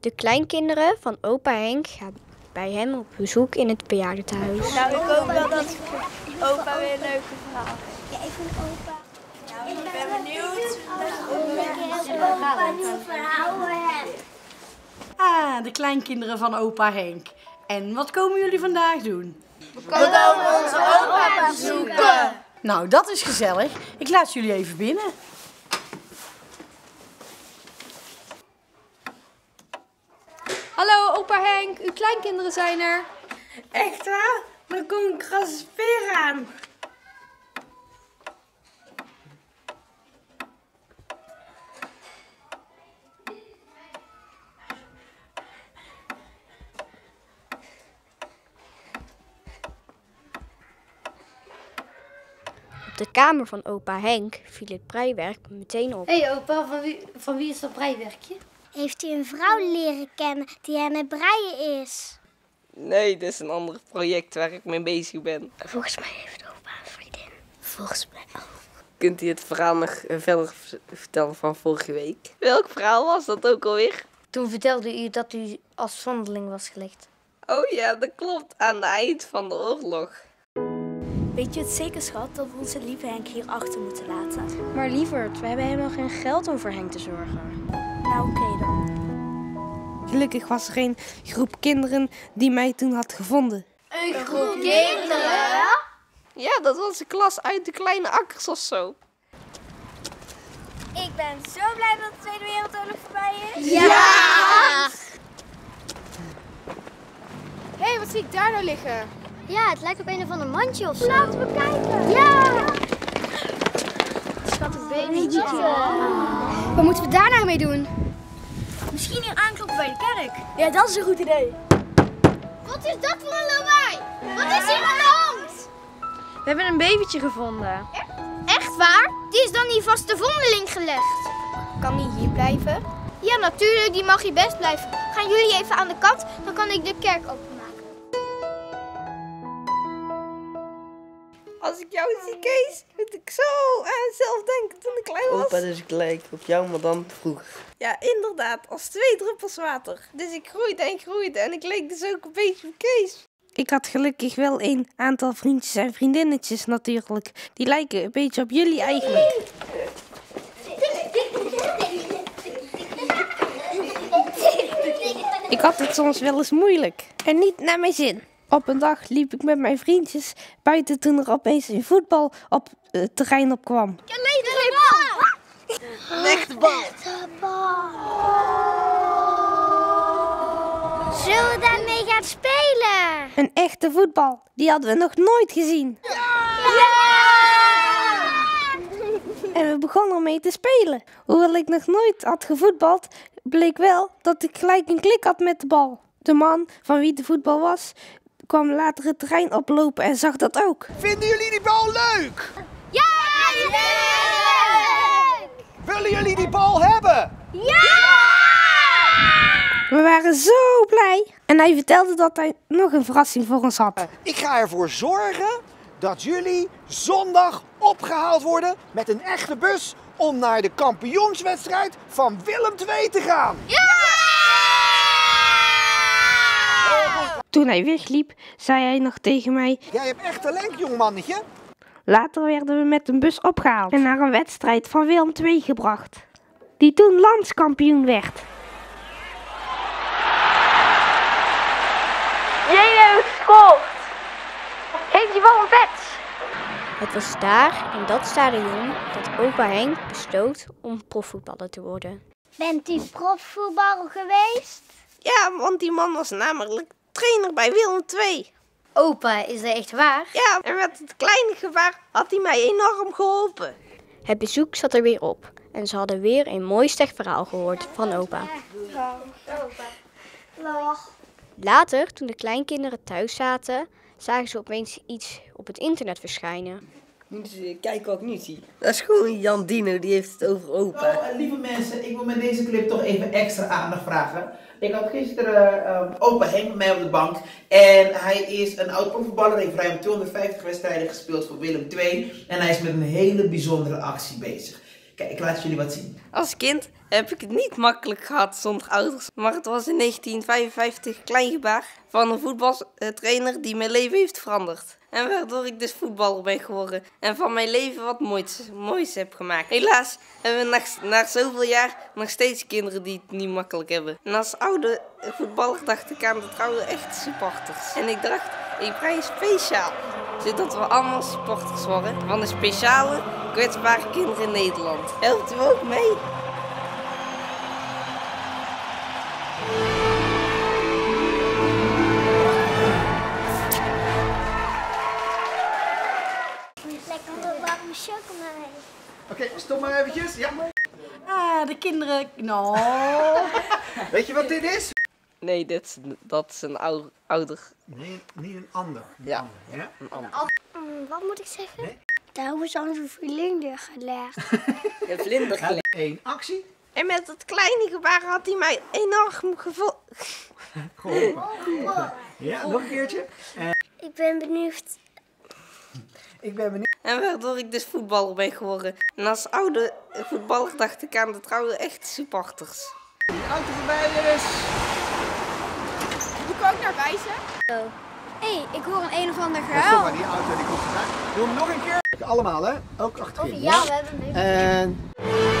De kleinkinderen van opa Henk gaan bij hem op bezoek in het bejaardentehuis. Nou, ik hoop wel dat opa weer een leuke verhaal heeft. Ja, ik vind opa. Nou, ik ben benieuwd. Opa nieuwe verhalen heeft. Ah, de kleinkinderen van opa Henk. En wat komen jullie vandaag doen? We komen onze opa bezoeken. Nou, dat is gezellig. Ik laat jullie even binnen. Hallo opa Henk, uw kleinkinderen zijn er. Echt waar? Dan komt een krasse sfeer aan. Op de kamer van opa Henk viel het breiwerk meteen op. Hé opa, van wie is dat breiwerkje? Heeft hij een vrouw leren kennen die aan het breien is? Nee, dit is een ander project waar ik mee bezig ben. Volgens mij heeft opa een vriendin. Volgens mij ook. Kunt u het verhaal nog verder vertellen van vorige week? Welk verhaal was dat ook alweer? Toen vertelde u dat u als zonderling was gelegd. Oh ja, dat klopt. Aan het eind van de oorlog. Weet je het zeker, schat, dat we onze lieve Henk hier achter moeten laten? Maar lieverd, we hebben helemaal geen geld om voor Henk te zorgen. Nou, oké dan. Gelukkig was er een groep kinderen die mij toen had gevonden. Een groep kinderen? Ja, dat was de klas uit de kleine akkers of zo. Ik ben zo blij dat de Tweede Wereldoorlog voorbij is. Ja! Hé, wat zie ik daar nou liggen? Ja, het lijkt op een of ander mandje of zo. Laten we kijken. Ja! Schat, een babytje. Oh. Wat moeten we daar nou mee doen? Misschien hier aankloppen bij de kerk. Ja, dat is een goed idee. Wat is dat voor een lawaai? Wat is hier aan de hand? We hebben een babytje gevonden. Echt waar? Die is dan hier vast de vondeling gelegd. Kan die hier blijven? Ja, natuurlijk. Die mag hier best blijven. Gaan jullie even aan de kant, dan kan ik de kerk openen. Als ik jou zie, Kees, moet ik zo aan zelf denken toen ik klein was. Opa, dus ik lijk op jou, maar dan vroeger. Ja, inderdaad, als 2 druppels water. Dus ik groeide en ik leek dus ook een beetje op Kees. Ik had gelukkig wel een aantal vriendjes en vriendinnetjes natuurlijk. Die lijken een beetje op jullie eigenlijk. Ik had het soms wel eens moeilijk en niet naar mijn zin. Op een dag liep ik met mijn vriendjes buiten toen er opeens een voetbal op het terrein opkwam. Lichtbal! Zullen we daarmee gaan spelen? Een echte voetbal, die hadden we nog nooit gezien. Ja! En we begonnen ermee te spelen. Hoewel ik nog nooit had gevoetbald, bleek wel dat ik gelijk een klik had met de bal. De man van wie de voetbal was, kwam later het terrein oplopen en zag dat ook. Vinden jullie die bal leuk? Ja! Leuk! Willen jullie die bal hebben? Ja! We waren zo blij. En hij vertelde dat hij nog een verrassing voor ons had. Ik ga ervoor zorgen dat jullie zondag opgehaald worden met een echte bus om naar de kampioenswedstrijd van Willem II te gaan. Ja! Toen hij wegliep, zei hij nog tegen mij: jij hebt echt talent, jongmannetje. Later werden we met een bus opgehaald en naar een wedstrijd van Willem II gebracht, die toen landskampioen werd. Jij hebt gescoord! Geef je wel een pet! Het was daar, in dat stadion, dat opa Henk besloot om profvoetballer te worden. Bent u profvoetballer geweest? Ja, want die man was namelijk trainer bij Willem II. Opa, is dat echt waar? Ja, en met het kleine gevaar had hij mij enorm geholpen. Het bezoek zat er weer op en ze hadden weer een mooi sterk verhaal gehoord van opa. Later, toen de kleinkinderen thuis zaten, zagen ze opeens iets op het internet verschijnen. Kijk wat ik nu zie. Dat is gewoon Jan Dino, die heeft het over opa. Nou, lieve mensen, ik wil met deze clip toch even extra aandacht vragen. Ik had gisteren opa Henk met mij op de bank. En hij is een oud-profvoetballer. Heeft ruim 250 wedstrijden gespeeld voor Willem II. En hij is met een hele bijzondere actie bezig. Kijk, ik laat jullie wat zien. Als kind heb ik het niet makkelijk gehad zonder ouders. Maar het was in 1955 klein gebaar van een voetbaltrainer die mijn leven heeft veranderd. En waardoor ik dus voetballer ben geworden. En van mijn leven wat moois heb gemaakt. Helaas hebben we na zoveel jaar nog steeds kinderen die het niet makkelijk hebben. En als oude voetballer dacht ik aan de trouwe echte supporters. En ik dacht, ik breng speciaal. Zodat we allemaal supporters worden van de speciale kwetsbare kinderen in Nederland. Helpt u ook mee? Oké, stop maar eventjes. Ja. Ah, de kinderen. Nou. Weet je wat dit is? Nee, dat is een ouder. Nee, niet een ander. Ja. Ander, ja? Een ander. Wat moet ik zeggen? Nee? Daar hebben ze onze vlinder gelegd. De vlinder gelegd. Eén actie. En met dat kleine gebaar had hij mij enorm gevoel. Goh. Ja, nog een keertje. Ik ben benieuwd. Ik ben benieuwd. En waardoor ik dus voetballer ben geworden. En als oude voetballer dacht ik aan de trouwe echte supporters. Die auto voorbij is. Moet ik ook naar wijzen? Hé, ik hoor een of ander gehuil. Stop maar, die auto die komt vandaan. Doe hem nog een keer. Allemaal hè, ook achterin. Ja, we hebben hem.